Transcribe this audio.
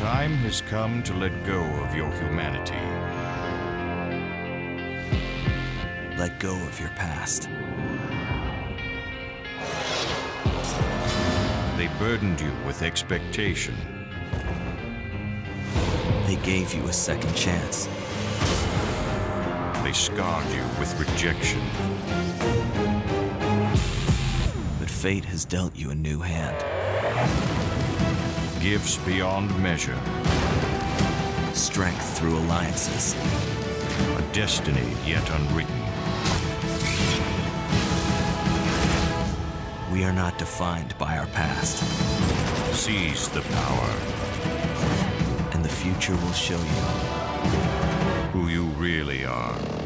time has come to let go of your humanity. Let go of your past. They burdened you with expectation. They gave you a second chance. They scarred you with rejection. But fate has dealt you a new hand. Gifts beyond measure. Strength through alliances. A destiny yet unwritten. We are not defined by our past. Seize the power. And the future will show you who you really are.